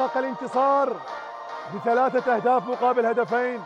حقق الانتصار بثلاثة أهداف مقابل هدفين.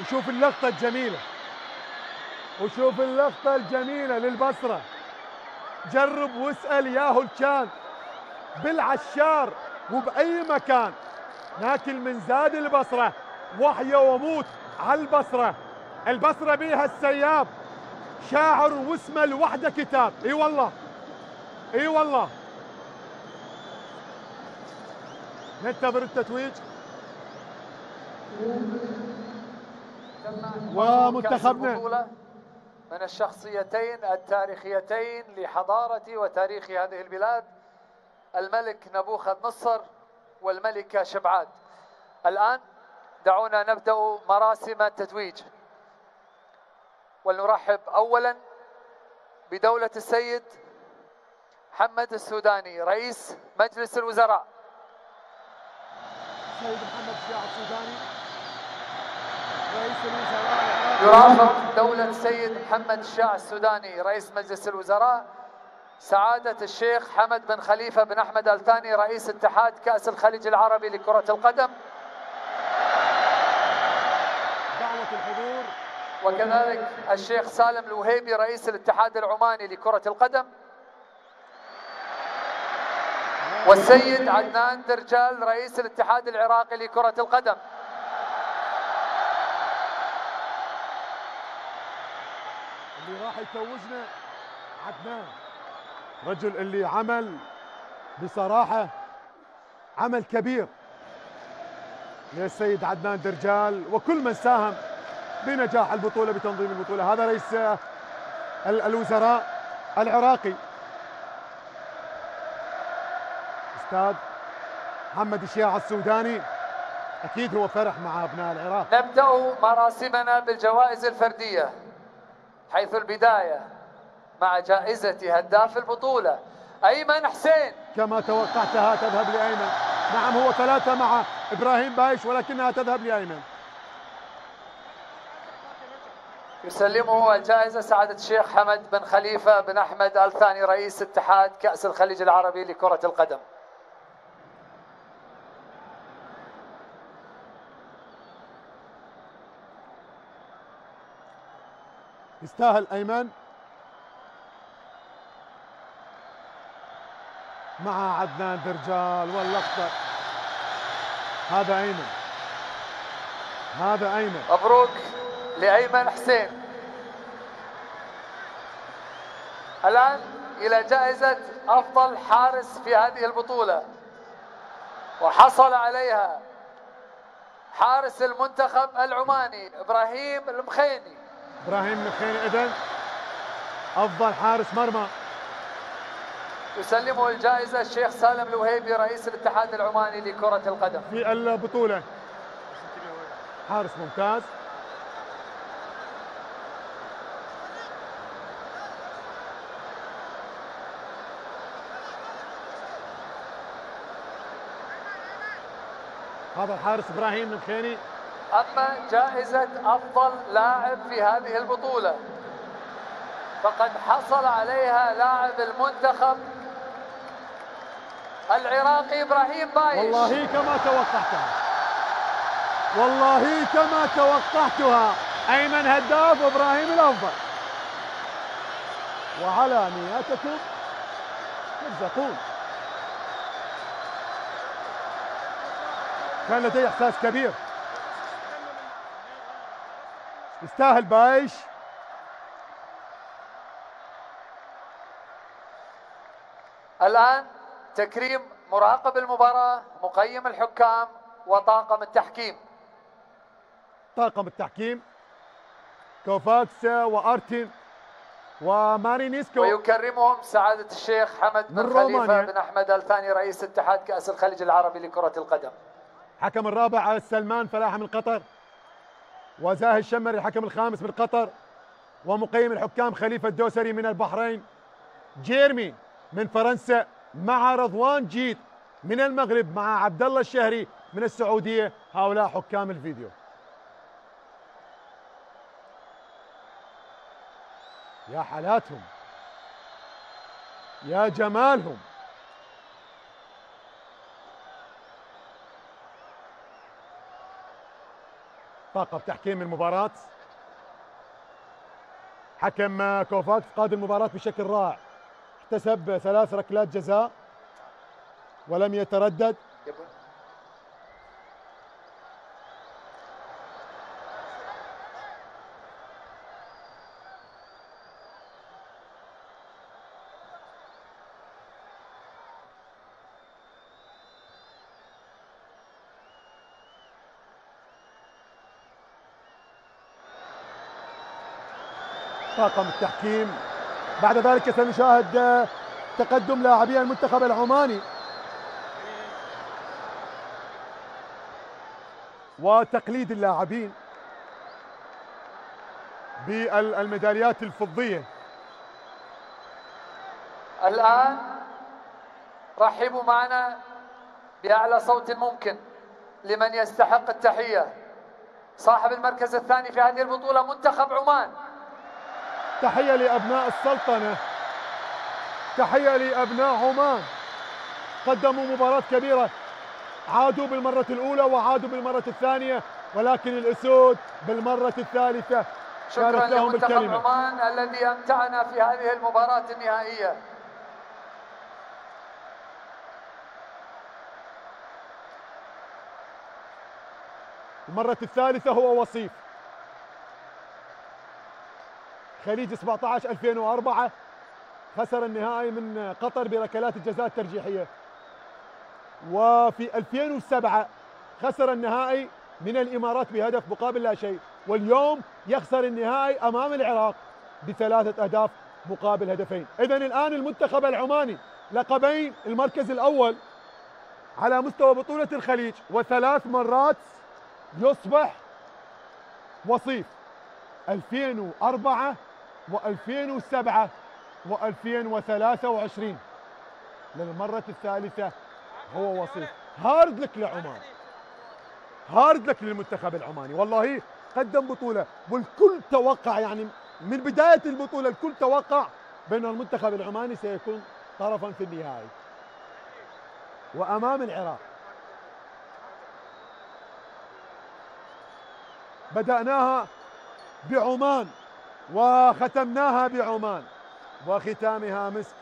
وشوف اللقطة الجميلة، وشوف اللقطة الجميلة للبصرة. جرب واسأل ياهو كان بالعشار وبأي مكان، ناكل من زاد البصرة وحيا وموت على البصرة. البصرة بيها السياب، شاعر واسمه لوحده كتاب. اي والله اي والله. ننتظر التتويج ومنتخبنا من الشخصيتين التاريخيتين لحضارة وتاريخ هذه البلاد، الملك نبوخذ نصر والملكة شبعاد. الآن دعونا نبدأ مراسم التتويج، ولنرحب أولا بدولة السيد محمد السوداني رئيس مجلس الوزراء. السيد محمد الشياع السوداني يرافق دولة السيد محمد الشياع السوداني رئيس مجلس الوزراء سعادة الشيخ حمد بن خليفة بن أحمد الثاني رئيس اتحاد كأس الخليج العربي لكرة القدم. دعوة الحضور. وكذلك الشيخ سالم الوهيبي رئيس الاتحاد العماني لكرة القدم، والسيد عدنان درجال رئيس الاتحاد العراقي لكرة القدم. اللي راح يتوجنا عدنان، رجل اللي عمل بصراحة عمل كبير للسيد عدنان درجال وكل من ساهم بنجاح البطولة بتنظيم البطولة. هذا رئيس الوزراء العراقي أستاذ محمد الشياع السوداني، أكيد هو فرح مع أبناء العراق. نبدأ مراسمنا بالجوائز الفردية، حيث البداية مع جائزة هداف البطولة أيمن حسين. كما توقعتها تذهب لأيمن. نعم، هو ثلاثة مع إبراهيم بايش ولكنها تذهب لأيمن. يسلمه الجائزة سعادة الشيخ حمد بن خليفة بن أحمد الثاني رئيس اتحاد كأس الخليج العربي لكرة القدم. يستاهل أيمن مع عدنان درجال واللقطة. هذا أيمن، هذا أيمن. مبروك لأيمن حسين. الآن إلى جائزة أفضل حارس في هذه البطولة، وحصل عليها حارس المنتخب العماني إبراهيم المخيني. إبراهيم المخيني إذن أفضل حارس مرمى. يسلمه الجائزة الشيخ سالم الوهيبي رئيس الاتحاد العماني لكرة القدم. في البطولة حارس ممتاز. هذا الحارس إبراهيم المخيني. أما جائزة أفضل لاعب في هذه البطولة فقد حصل عليها لاعب المنتخب العراقي إبراهيم بايش. والله كما توقعتها، والله كما توقعتها. أيمن هداف وإبراهيم الأفضل. وعلى نياتكم ترزقون. كان لدي إحساس كبير. يستاهل بايش. الآن تكريم مراقب المباراة، مقيم الحكام، وطاقم التحكيم. طاقم التحكيم كوفاكس وأرتين ومارينيسكو. ويكرمهم سعادة الشيخ حمد بن خليفة بن أحمد الثاني رئيس اتحاد كأس الخليج العربي لكرة القدم. حكم الرابع سلمان فلاح من قطر، وزاهر الشمري الحكم الخامس من قطر، ومقيم الحكام خليفة الدوسري من البحرين، جيرمي من فرنسا مع رضوان جيت من المغرب مع عبدالله الشهري من السعودية. هؤلاء حكام الفيديو. يا حالاتهم، يا جمالهم. طاقم تحكيم المباراة. حكم كوفاكس قاد المباراة بشكل رائع، اكتسب 3 ركلات جزاء ولم يتردد. طاقم التحكيم. بعد ذلك سنشاهد تقدم لاعبي المنتخب العماني وتقليد اللاعبين بالميداليات الفضية. الآن رحبوا معنا بأعلى صوت ممكن لمن يستحق التحية، صاحب المركز الثاني في هذه البطولة منتخب عمان. تحية لأبناء السلطنة، تحية لأبناء عمان. قدموا مباراة كبيرة، عادوا بالمرة الأولى وعادوا بالمرة الثانية، ولكن الأسود بالمرة الثالثة شكرا لهم لمنتخب الكلمة. عمان الذي أمتعنا في هذه المباراة النهائية. المرة الثالثة هو وصيف خليج 17 2004، خسر النهائي من قطر بركلات الجزاء الترجيحية، وفي 2007 خسر النهائي من الإمارات بهدف مقابل لا شيء، واليوم يخسر النهائي أمام العراق ب3 أهداف مقابل هدفين. إذن الآن المنتخب العماني لقبين المركز الأول على مستوى بطولة الخليج، وثلاث مرات يصبح وصيف 2004 و2007 و2023. للمرة الثالثة هو وصيف. هارد لك لعمان، هارد لك للمنتخب العماني. والله قدم بطولة، والكل توقع يعني من بداية البطولة الكل توقع بأن المنتخب العماني سيكون طرفا في النهائي وأمام العراق. بدأناها بعمان وختمناها بعمان، وختامها مسك،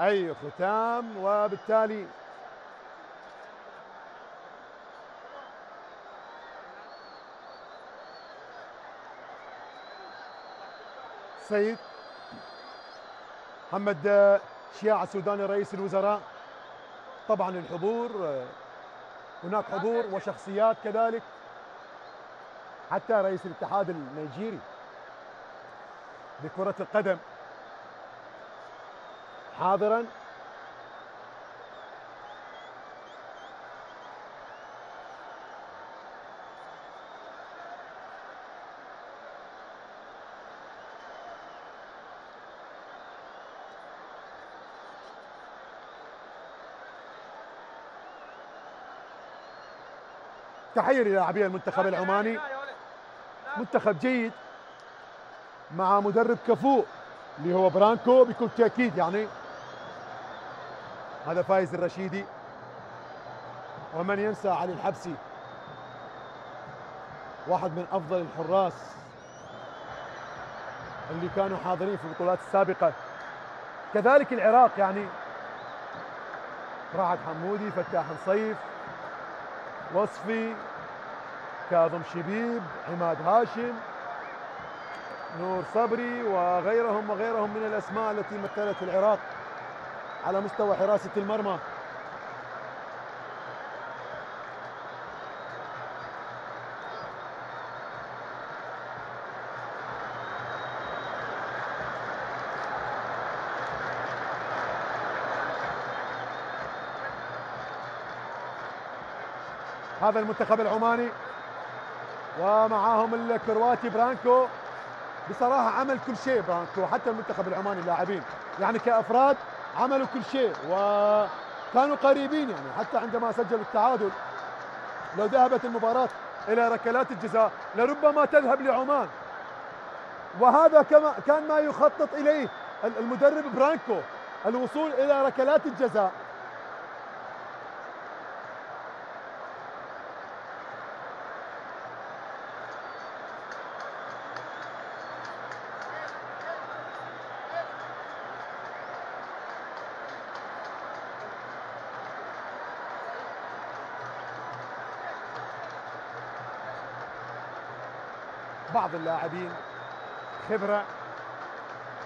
أي ختام. وبالتالي السيد محمد الشياع السوداني رئيس الوزراء، طبعا الحضور، هناك حضور وشخصيات كذلك، حتى رئيس الاتحاد النيجيري لكرة القدم حاضرا. تحية للاعبين المنتخب العماني، منتخب جيد مع مدرب كفو اللي هو برانكو بكل تأكيد. يعني هذا فايز الرشيدي، ومن ينسى علي الحبسي، واحد من أفضل الحراس اللي كانوا حاضرين في البطولات السابقة. كذلك العراق يعني راعد حمودي، فتاح إنصيف، وصفي، كاظم شبيب، عماد هاشم، نور صبري، وغيرهم وغيرهم من الأسماء التي مثلت العراق على مستوى حراسة المرمى. هذا المنتخب العماني ومعاهم الكرواتي برانكو. بصراحة عمل كل شيء برانكو، حتى المنتخب العماني اللاعبين يعني كأفراد عملوا كل شيء وكانوا قريبين، يعني حتى عندما سجلوا التعادل لو ذهبت المباراة إلى ركلات الجزاء لربما تذهب لعمان، وهذا كما كان ما يخطط إليه المدرب برانكو، الوصول إلى ركلات الجزاء. بعض اللاعبين خبرة،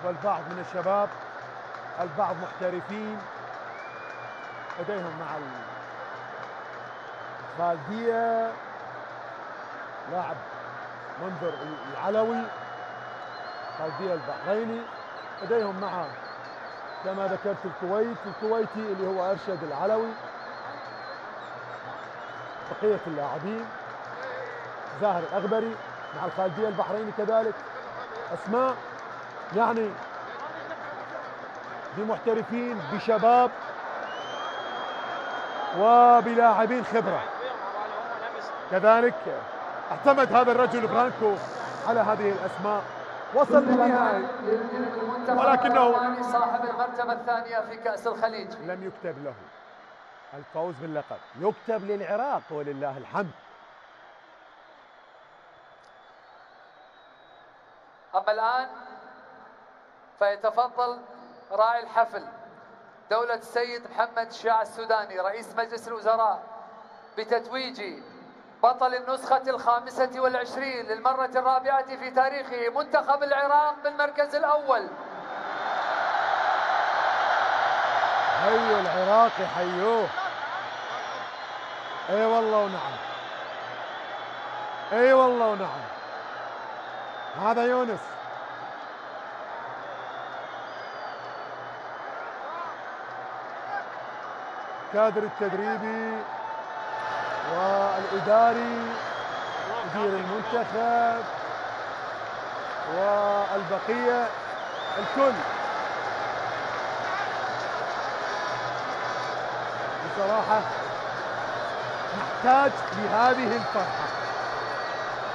والبعض من الشباب، البعض محترفين لديهم مع الخالدية. لاعب منذر العلوي خالدية البحريني، لديهم مع كما ذكرت الكويت، الكويتي اللي هو ارشد العلوي. بقية اللاعبين زاهر الاغبري مع الخالدية البحريني كذلك، أسماء يعني بمحترفين بشباب وبلاعبين خبرة. كذلك اعتمد هذا الرجل برانكو على هذه الأسماء، وصل للنهائي، ولكنه صاحب المرتبة الثانية في كأس الخليج لم يكتب له الفوز باللقب، يكتب للعراق ولله الحمد. أما الآن فيتفضل راعي الحفل دولة السيد محمد الشياع السوداني رئيس مجلس الوزراء بتتويج بطل النسخة الخامسة والعشرين للمرة الرابعة في تاريخه منتخب العراق بالمركز الأول. حيوا العراقي، حيوه، أي والله ونعم، أي والله ونعم. هذا يونس، الكادر التدريبي والإداري، مدير المنتخب والبقية الكل. بصراحة نحتاج لهذه الفرحة،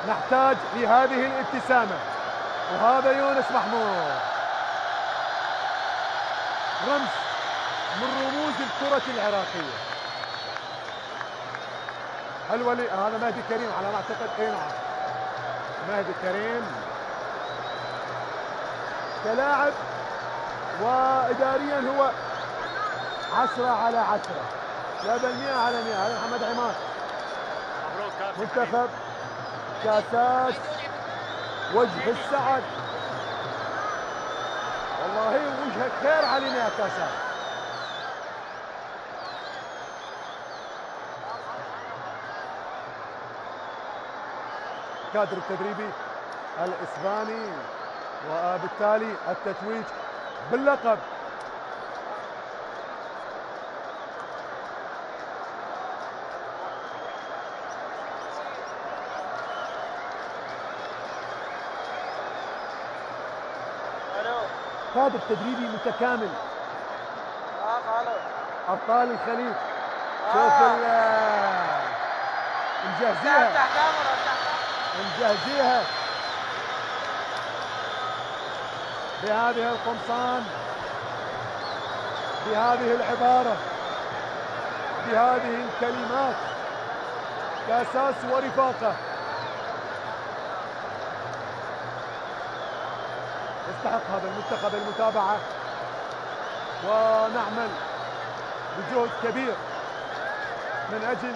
نحتاج لهذه الابتسامة. وهذا يونس محمود، رمز من رموز الكرة العراقية. هل ولي هذا مهدي كريم على ما اعتقد؟ اي نعم، مهدي كريم كلاعب واداريا هو 10 على 10، لا بل 100 على 100. هذا محمد عماد، منتخب كاسات وجه السعد. والله وجهك خير علينا يا كاسات. الكادر التدريبي الاسباني، وبالتالي التتويج باللقب. كادر تدريبي متكامل، ابطال الخليج. شوف مجهزيها مجهزيها بهذه القمصان، بهذه العبارة، بهذه الكلمات، كأساس ورفاقة. يستحق هذا المنتخب المتابعة، ونعمل بجهد كبير من أجل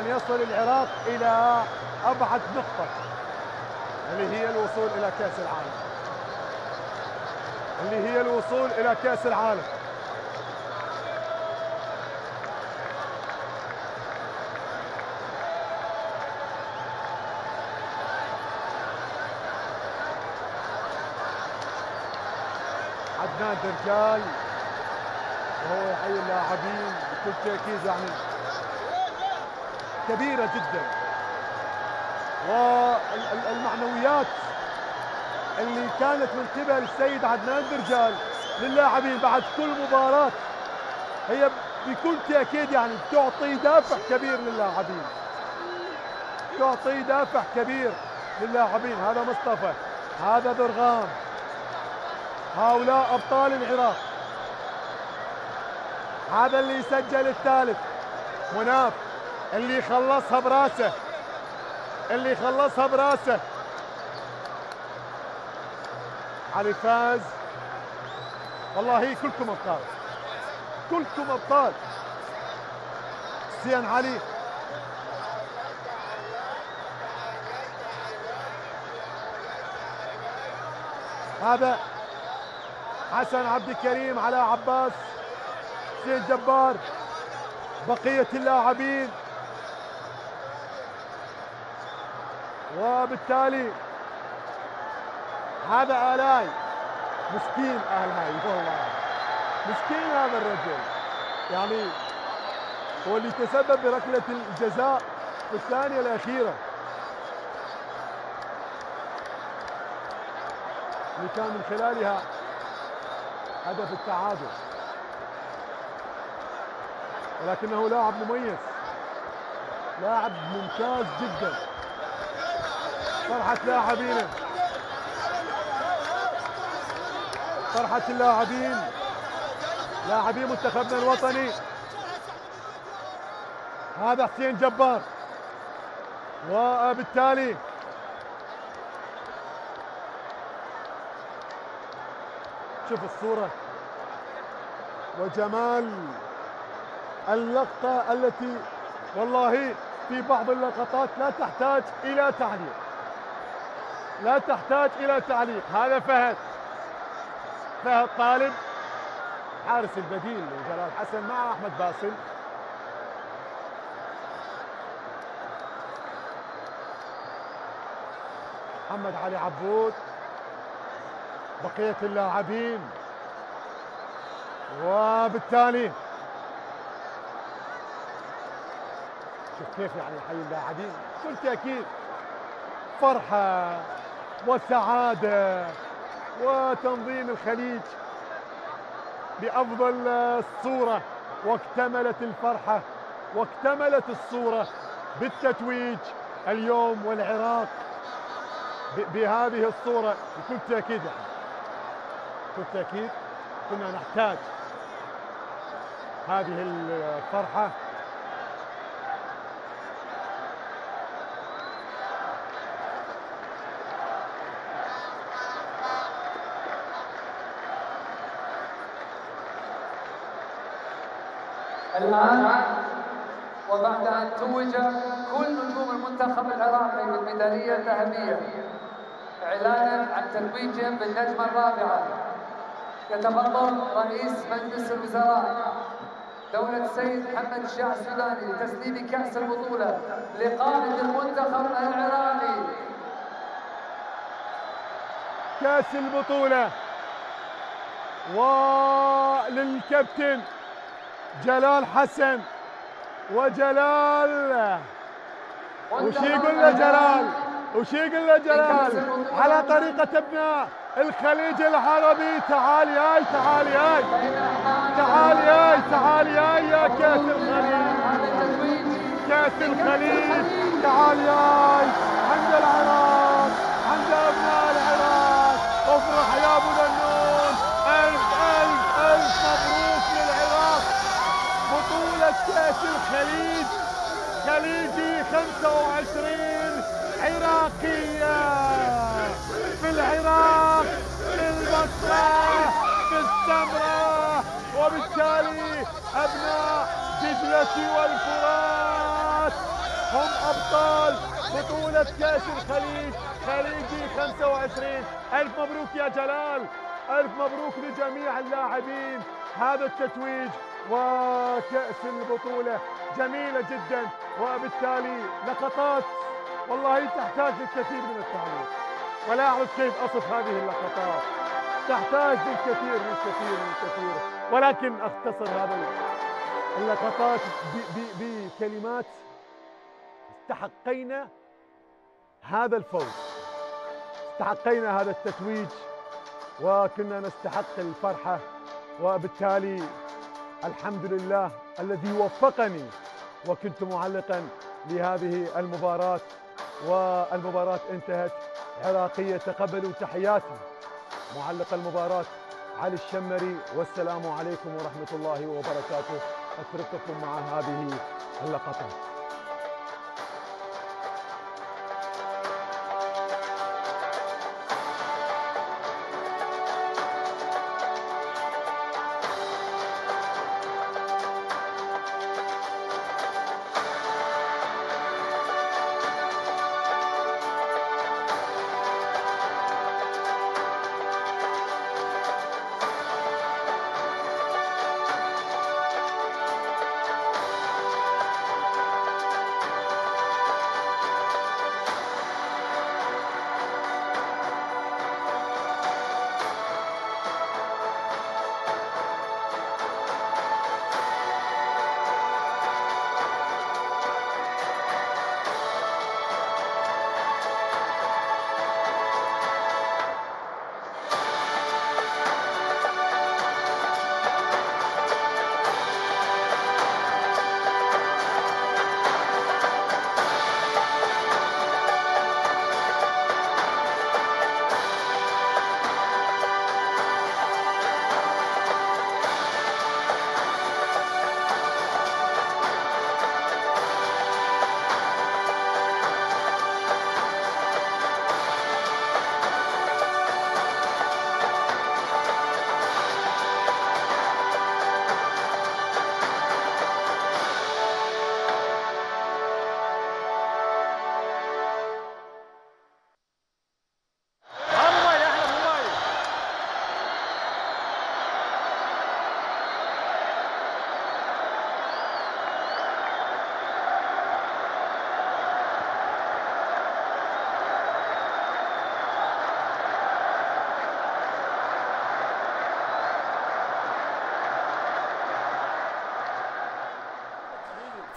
أن يصل العراق إلى أبعد نقطة، اللي هي الوصول إلى كأس العالم، اللي هي الوصول إلى كأس العالم. عدنان درجال وهو يحيي اللاعبين بكل تركيز، يعني كبيرة جدا، والمعنويات اللي كانت من قبل السيد عدنان درجال للاعبين بعد كل مباراة هي بكل تأكيد يعني تعطي دافع كبير للاعبين، تعطي دافع كبير للاعبين. هذا مصطفى، هذا ضرغام، هؤلاء أبطال العراق. هذا اللي سجل الثالث، مناف اللي خلصها براسه، اللي خلصها براسه. علي فاز، والله كلكم ابطال، كلكم ابطال. حسين علي، هذا حسن عبد الكريم، على عباس، حسين جبار، بقية اللاعبين. وبالتالي هذا آلاي، مسكين آلاي، والله مسكين هذا الرجل، يعني هو اللي تسبب بركلة الجزاء في الثانية الأخيرة، اللي كان من خلالها هدف التعادل. ولكنه لاعب مميز، لاعب ممتاز جدا. فرحة لاعبينا، فرحة اللاعبين، لاعبي منتخبنا الوطني. هذا حسين جبار، وبالتالي شوف الصورة وجمال اللقطة التي والله في بعض اللقطات لا تحتاج إلى تعليق، لا تحتاج إلى تعليق. هذا فهد، فهد طالب، حارس البديل لجلال حسن مع أحمد باسل. محمد علي عبود، بقية اللاعبين. وبالتالي شوف كيف يعني يحيي اللاعبين، بكل تأكيد فرحة وسعادة، وتنظيم الخليج بأفضل الصورة. واكتملت الفرحة، واكتملت الصورة بالتتويج اليوم والعراق بهذه الصورة بكل تأكيد. بكل تأكيد كنا نحتاج هذه الفرحة. الآن وبعد أن توج كل نجوم المنتخب العراقي بالميدالية الذهبية إعلاناً عن تتويجهم بالنجمة الرابعة، يتفضل رئيس مجلس الوزراء دولة السيد محمد الشياع السوداني لتسليم كأس البطولة لقائد المنتخب العراقي. كأس البطولة وللكابتن جلال حسن وجلال، وش يقول له جلال على طريقة ابناء الخليج العربي. تعال ياي يا كاس الخليج، كاس الخليج، تعال ياي عند العراق، عند ابناء العراق. افرح يا ابو ذنون، الف الف الف مبروك للعراق بطولة كاس الخليج. خليجي 25 عراقية في العراق، في البصرة، في السمرة، وبالتالي أبناء دجلة والفرات هم أبطال بطولة كأس الخليج. خليجي 25، ألف مبروك يا جلال، ألف مبروك لجميع اللاعبين. هذا التتويج وكأس البطولة جميلة جدا، وبالتالي لقطات والله تحتاج للكثير من التعليق، ولا أعرف كيف أصف هذه اللقطات. تحتاج للكثير، ولكن أختصر هذا اللقطات بكلمات: استحقينا هذا الفوز، استحقينا هذا التتويج، وكنا نستحق الفرحة. وبالتالي الحمد لله الذي وفقني وكنت معلقا لهذه المباراة، والمباراة انتهت عراقية. تقبلوا تحياتي معلق المباراة علي الشمري، والسلام عليكم ورحمة الله وبركاته. أترككم مع هذه اللقطات.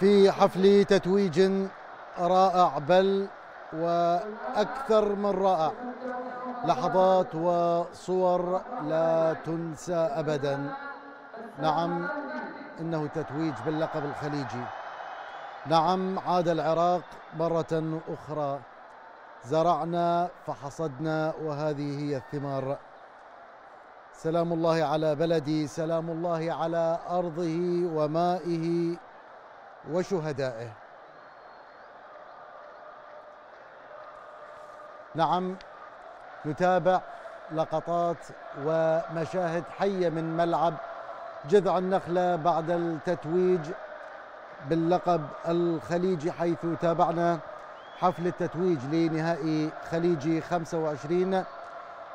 في حفل تتويج رائع، بل وأكثر من رائع، لحظات وصور لا تنسى أبدا. نعم، إنه تتويج باللقب الخليجي، نعم، عاد العراق مرة أخرى، زرعنا فحصدنا وهذه هي الثمار. سلام الله على بلدي، سلام الله على أرضه ومائه وشهدائه. نعم، نتابع لقطات ومشاهد حية من ملعب جذع النخلة بعد التتويج باللقب الخليجي، حيث تابعنا حفل التتويج لنهائي خليجي 25،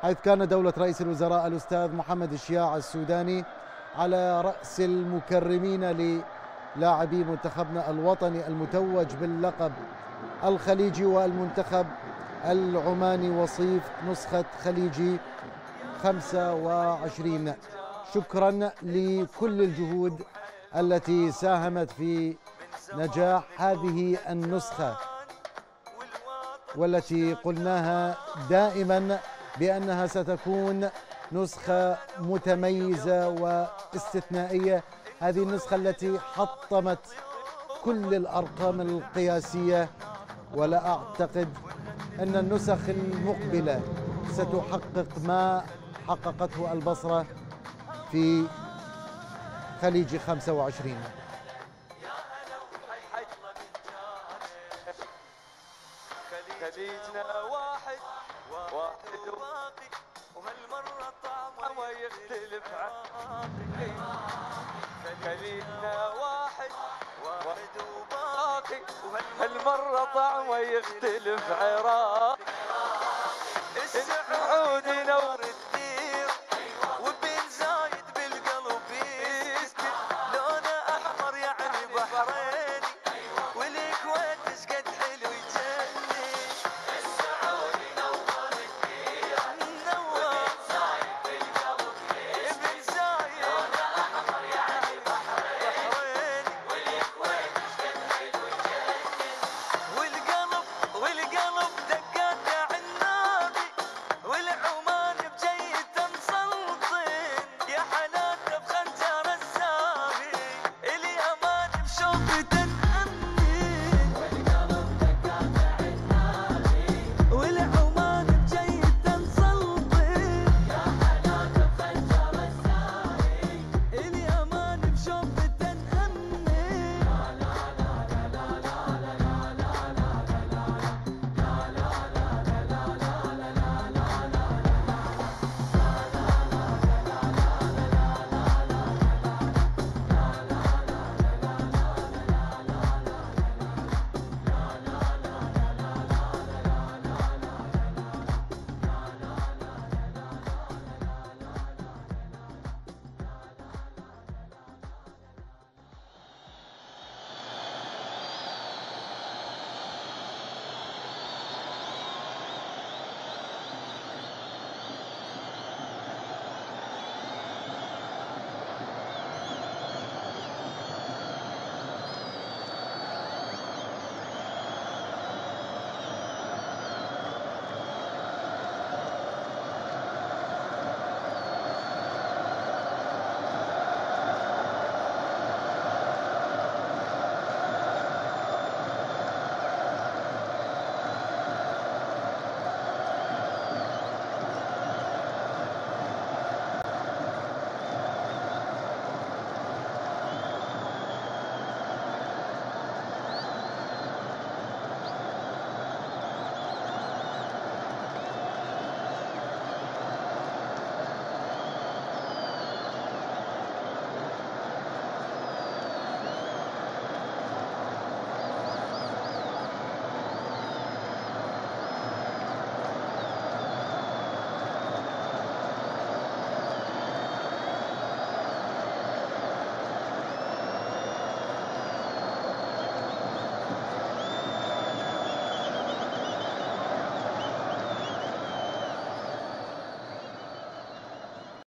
حيث كان دولة رئيس الوزراء الأستاذ محمد الشياع السوداني على رأس المكرمين للاعبي منتخبنا الوطني المتوج باللقب الخليجي والمنتخب العماني وصيف نسخة خليجي 25. شكرا لكل الجهود التي ساهمت في نجاح هذه النسخة، والتي قلناها دائما بأنها ستكون نسخة متميزة واستثنائية. هذه النسخة التي حطمت كل الأرقام القياسية، ولا أعتقد أن النسخ المقبلة ستحقق ما حققته البصرة في خليجي 25. هالمرة طعمه يختلف عراق السعود نور الدير وبين زايد بالقلب يسكن لونه احمر يعني بحريني والكويت مسقد حلو يجني السعود نور الدير وبين زايد بالقلب يسكن لونه احمر يعني بحريني والكويت مسقد حلو يجني والقلب دقات عالنادي والعمان بجيت مسلطين يا حنان بخنجر السامي اليمان بشوطي